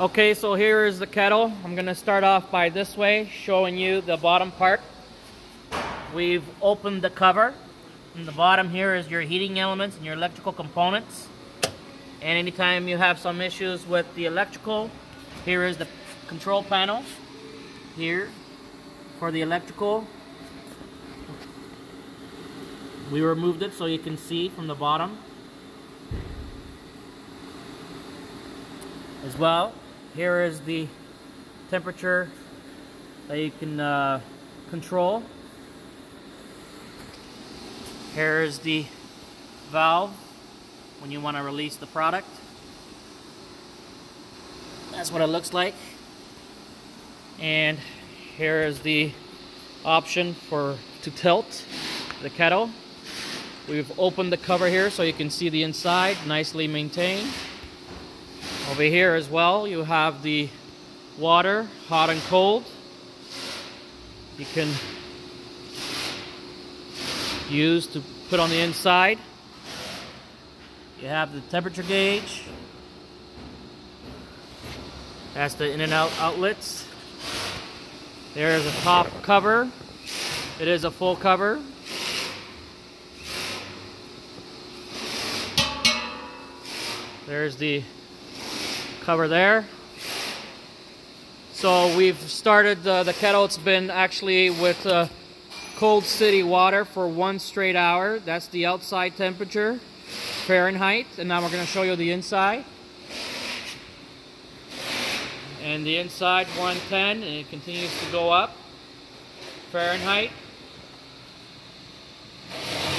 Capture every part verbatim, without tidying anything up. Okay, so here is the kettle. I'm gonna start off by this way, showing you the bottom part. We've opened the cover. In the bottom here is your heating elements and your electrical components. And anytime you have some issues with the electrical, here is the control panel here for the electrical. We removed it so you can see from the bottom. As well, here is the temperature that you can uh, control. Here is the valve when you want to release the product. That's what it looks like. And here is the option for to tilt the kettle. We've opened the cover here so you can see the inside, nicely maintained. Over here as well, you have the water, hot and cold. You can use to put on the inside. You have the temperature gauge. That's the in and out outlets. There's a top cover. It is a full cover. There's the cover there. So we've started uh, the kettle. It's been actually with uh, cold city water for one straight hour. That's the outside temperature, Fahrenheit. And now we're going to show you the inside. And the inside one ten, and it continues to go up Fahrenheit.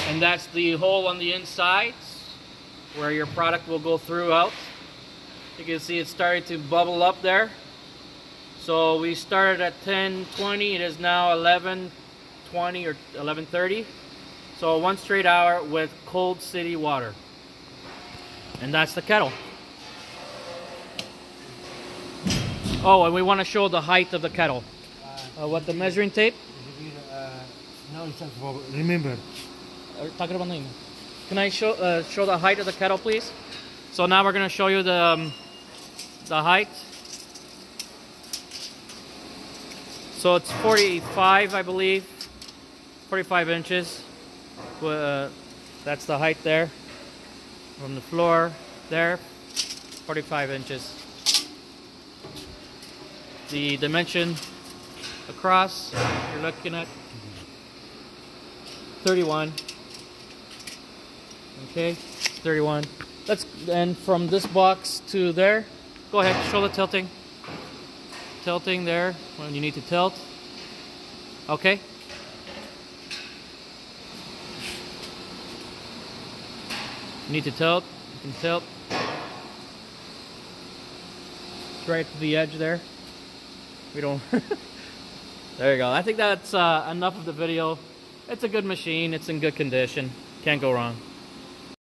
And that's the hole on the inside where your product will go throughout. You can see it started to bubble up there. So we started at ten twenty. It is now eleven twenty or eleven thirty. So one straight hour with cold city water. And that's the kettle. Oh, and we want to show the height of the kettle. Uh, uh, what the measuring tape? Uh, no, it's not for, remember. Can I show uh, show the height of the kettle, please? So now we're going to show you the, um, the height. So it's forty-five, I believe, forty-five inches. Uh, that's the height there, from the floor there, forty-five inches. The dimension across, you're looking at thirty-one. Okay, thirty-one. Let's, and from this box to there, go ahead, show the tilting. Tilting there when you need to tilt. Okay. You need to tilt, you can tilt. It's right to the edge there. We don't, there you go. I think that's uh, enough of the video. It's a good machine, it's in good condition. Can't go wrong.